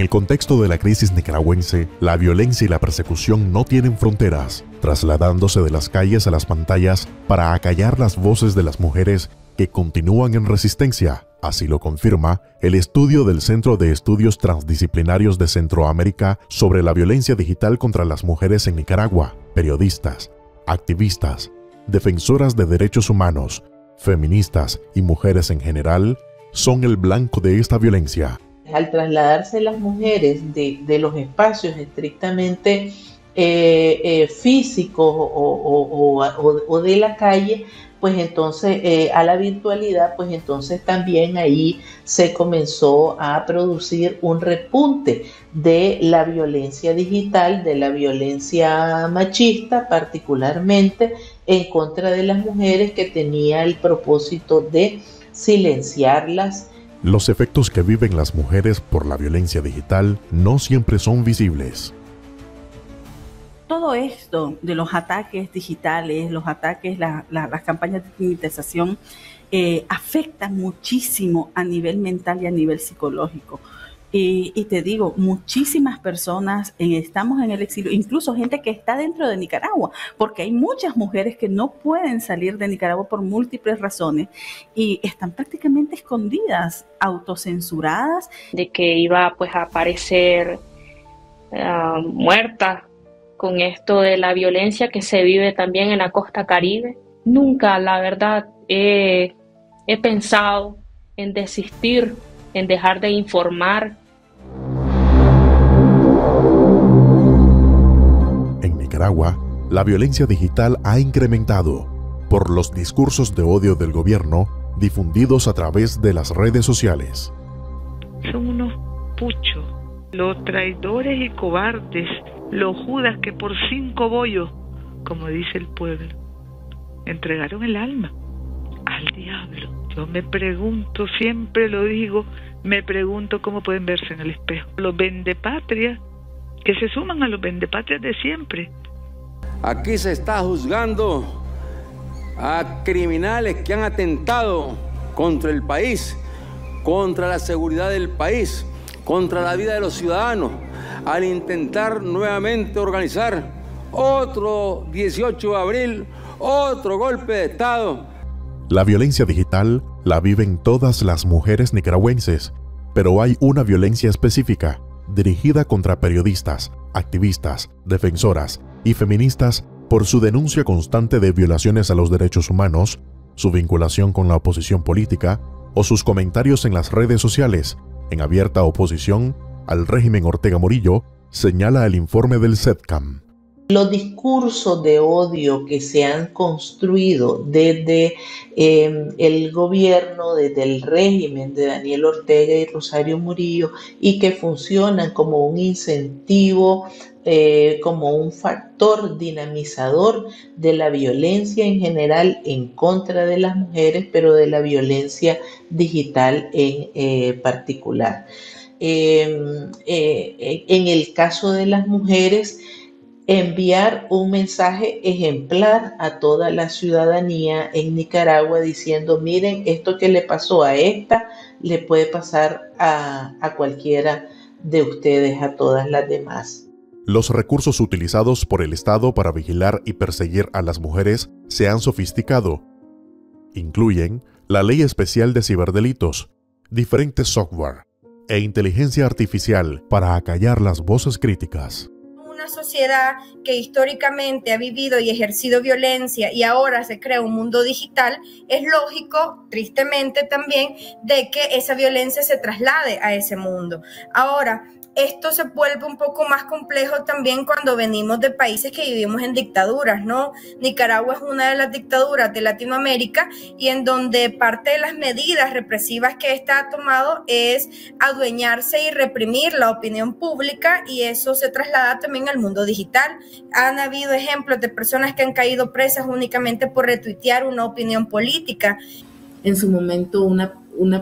En el contexto de la crisis nicaragüense, la violencia y la persecución no tienen fronteras, trasladándose de las calles a las pantallas para acallar las voces de las mujeres que continúan en resistencia. Así lo confirma el estudio del Centro de Estudios Transdisciplinarios de Centroamérica sobre la violencia digital contra las mujeres en Nicaragua. Periodistas, activistas, defensoras de derechos humanos, feministas y mujeres en general son el blanco de esta violencia. Al trasladarse las mujeres de los espacios estrictamente físicos o de la calle, pues entonces a la virtualidad, pues entonces también ahí se comenzó a producir un repunte de la violencia digital, de la violencia machista particularmente en contra de las mujeres, que tenía el propósito de silenciarlas. Los efectos que viven las mujeres por la violencia digital no siempre son visibles. Todo esto de los ataques digitales, los ataques, las campañas de digitalización afectan muchísimo a nivel mental y a nivel psicológico. Y te digo, muchísimas personas estamos en el exilio, incluso gente que está dentro de Nicaragua, porque hay muchas mujeres que no pueden salir de Nicaragua por múltiples razones y están prácticamente escondidas, autocensuradas. De que iba pues a aparecer muerta. Con esto de la violencia que se vive también en la costa caribe, nunca, la verdad, he pensado en desistir, en dejar de informar. En Nicaragua, la violencia digital ha incrementado por los discursos de odio del gobierno difundidos a través de las redes sociales. Son unos puchos, los traidores y cobardes, los judas que por 5 bollos, como dice el pueblo, entregaron el alma al diablo. Yo me pregunto, siempre lo digo, me pregunto cómo pueden verse en el espejo. Los vendepatrias, que se suman a los vendepatrias de siempre. Aquí se está juzgando a criminales que han atentado contra el país, contra la seguridad del país, contra la vida de los ciudadanos, al intentar nuevamente organizar otro 18 de abril, otro golpe de Estado. La violencia digital la viven todas las mujeres nicaragüenses, pero hay una violencia específica dirigida contra periodistas, activistas, defensoras y feministas por su denuncia constante de violaciones a los derechos humanos, su vinculación con la oposición política o sus comentarios en las redes sociales, en abierta oposición al régimen Ortega Murillo, señala el informe del CEDCAM. Los discursos de odio que se han construido desde el gobierno, desde el régimen de Daniel Ortega y Rosario Murillo, y que funcionan como un incentivo, como un factor dinamizador de la violencia en general en contra de las mujeres, pero de la violencia digital en particular. En el caso de las mujeres, enviar un mensaje ejemplar a toda la ciudadanía en Nicaragua diciendo: miren, esto que le pasó a esta le puede pasar a cualquiera de ustedes, a todas las demás. Los recursos utilizados por el Estado para vigilar y perseguir a las mujeres se han sofisticado. Incluyen la Ley Especial de Ciberdelitos, diferentes software e inteligencia artificial para acallar las voces críticas. Una sociedad que históricamente ha vivido y ejercido violencia y ahora se crea un mundo digital, es lógico, tristemente también, de que esa violencia se traslade a ese mundo. Ahora, esto se vuelve un poco más complejo también cuando venimos de países que vivimos en dictaduras, ¿no? Nicaragua es una de las dictaduras de Latinoamérica y en donde parte de las medidas represivas que esta ha tomado es adueñarse y reprimir la opinión pública, y eso se traslada también al mundo digital. Han habido ejemplos de personas que han caído presas únicamente por retuitear una opinión política. En su momento una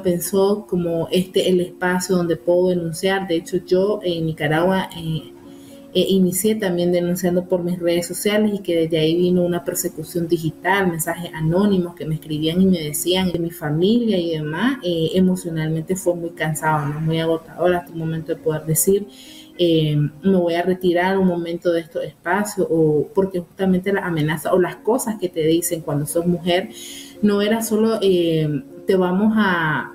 pensó como este el espacio donde puedo denunciar. De hecho, yo en Nicaragua inicié también denunciando por mis redes sociales y que desde ahí vino una persecución digital, mensajes anónimos que me escribían y me decían que mi familia y demás. Emocionalmente fue muy cansado, ¿no? Muy agotador hasta un momento de poder decir me voy a retirar un momento de estos espacios, o porque justamente las amenazas o las cosas que te dicen cuando sos mujer no era solo te vamos a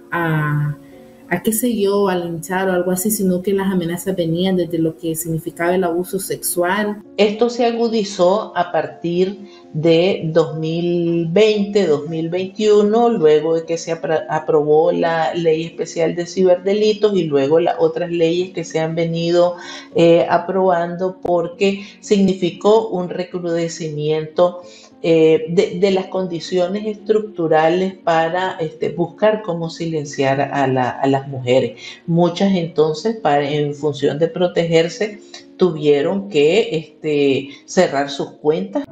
qué sé yo, a linchar o algo así, sino que las amenazas venían desde lo que significaba el abuso sexual. Esto se agudizó a partir de 2020, 2021, luego de que se aprobó la Ley Especial de Ciberdelitos y luego las otras leyes que se han venido aprobando, porque significó un recrudecimiento de las condiciones estructurales para buscar cómo silenciar a las mujeres. Muchas entonces, en función de protegerse, tuvieron que cerrar sus cuentas.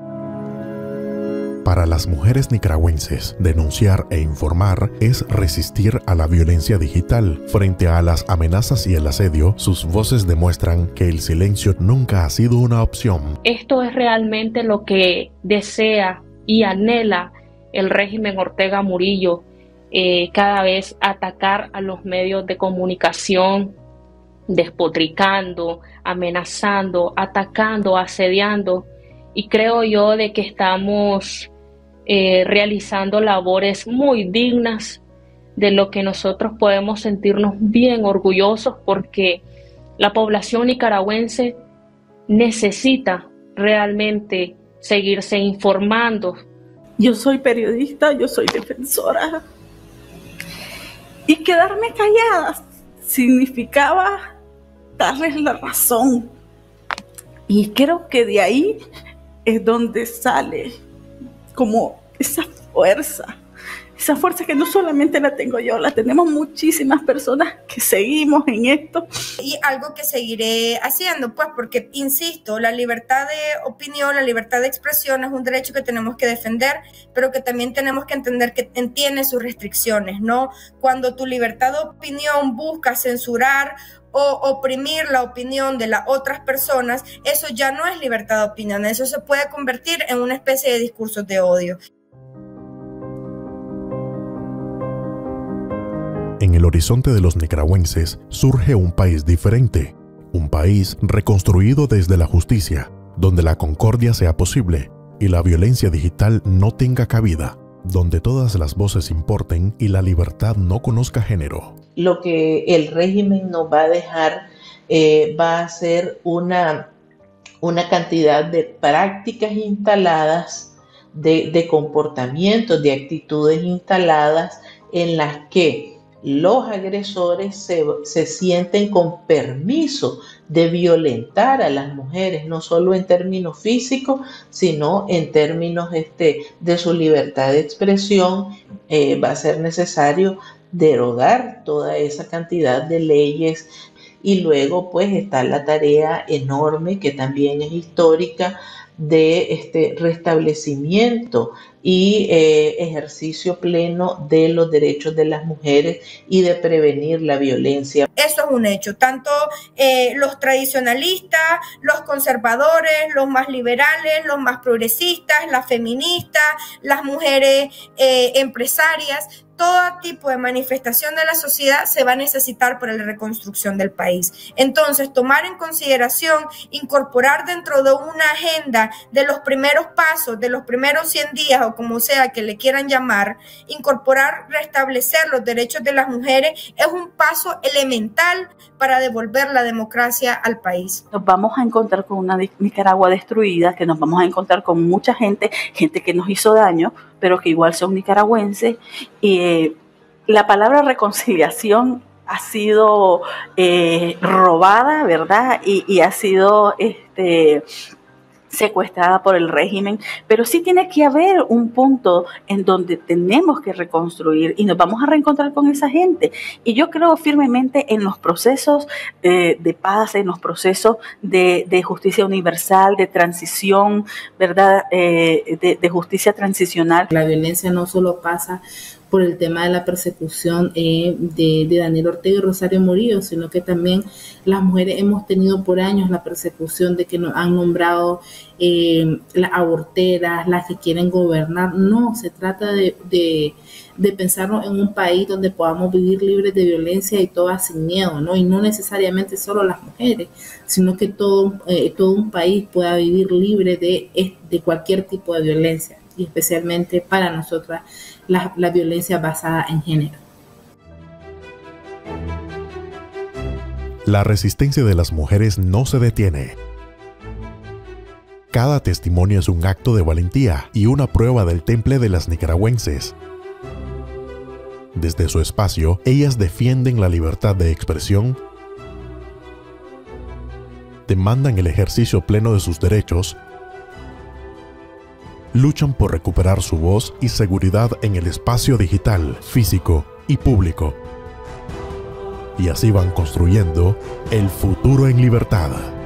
Para las mujeres nicaragüenses, denunciar e informar es resistir a la violencia digital. Frente a las amenazas y el asedio, sus voces demuestran que el silencio nunca ha sido una opción. Esto es realmente lo que desea y anhela el régimen Ortega Murillo, cada vez atacar a los medios de comunicación, despotricando, amenazando, atacando, asediando. Y creo yo de que estamos realizando labores muy dignas, de lo que nosotros podemos sentirnos bien orgullosos, porque la población nicaragüense necesita realmente seguirse informando. Yo soy periodista, yo soy defensora, y quedarme callada significaba darles la razón, y creo que de ahí es donde sale como esa fuerza que no solamente la tengo yo, la tenemos muchísimas personas que seguimos en esto. Y algo que seguiré haciendo, pues, porque, insisto, la libertad de opinión, la libertad de expresión es un derecho que tenemos que defender, pero que también tenemos que entender que tiene sus restricciones, ¿no? Cuando tu libertad de opinión busca censurar o oprimir la opinión de las otras personas, eso ya no es libertad de opinión, eso se puede convertir en una especie de discursos de odio. En el horizonte de los nicaragüenses surge un país diferente, un país reconstruido desde la justicia, donde la concordia sea posible y la violencia digital no tenga cabida, donde todas las voces importen y la libertad no conozca género. Lo que el régimen nos va a dejar va a ser una cantidad de prácticas instaladas, de comportamientos, de actitudes instaladas en las que los agresores se sienten con permiso de violentar a las mujeres, no solo en términos físicos, sino en términos de su libertad de expresión. Va a ser necesario derogar toda esa cantidad de leyes, y luego pues está la tarea enorme, que también es histórica, de restablecimiento y ejercicio pleno de los derechos de las mujeres y de prevenir la violencia. Eso es un hecho, tanto los tradicionalistas, los conservadores, los más liberales, los más progresistas, las feministas, las mujeres empresarias, todo tipo de manifestación de la sociedad se va a necesitar para la reconstrucción del país. Entonces, tomar en consideración, incorporar dentro de una agenda de los primeros pasos, de los primeros 100 días o como sea que le quieran llamar, incorporar, restablecer los derechos de las mujeres es un paso elemental para devolver la democracia al país. Nos vamos a encontrar con una Nicaragua destruida, que nos vamos a encontrar con mucha gente que nos hizo daño, pero que igual son nicaragüenses. La palabra reconciliación ha sido robada, ¿verdad? Y ha sido secuestrada por el régimen, pero sí tiene que haber un punto en donde tenemos que reconstruir y nos vamos a reencontrar con esa gente. Y yo creo firmemente en los procesos de paz, en los procesos de justicia universal, de transición, ¿verdad? De justicia transicional. La violencia no solo pasa por el tema de la persecución de Daniel Ortega y Rosario Murillo, sino que también las mujeres hemos tenido por años la persecución de que nos han nombrado las aborteras, las que quieren gobernar. No, se trata de pensarnos en un país donde podamos vivir libres de violencia y todas sin miedo, ¿no? Y no necesariamente solo las mujeres, sino que todo un país pueda vivir libre de cualquier tipo de violencia, y especialmente para nosotras la violencia basada en género. La resistencia de las mujeres no se detiene. Cada testimonio es un acto de valentía y una prueba del temple de las nicaragüenses. Desde su espacio, ellas defienden la libertad de expresión, demandan el ejercicio pleno de sus derechos, luchan por recuperar su voz y seguridad en el espacio digital, físico y público. Y así van construyendo el futuro en libertad.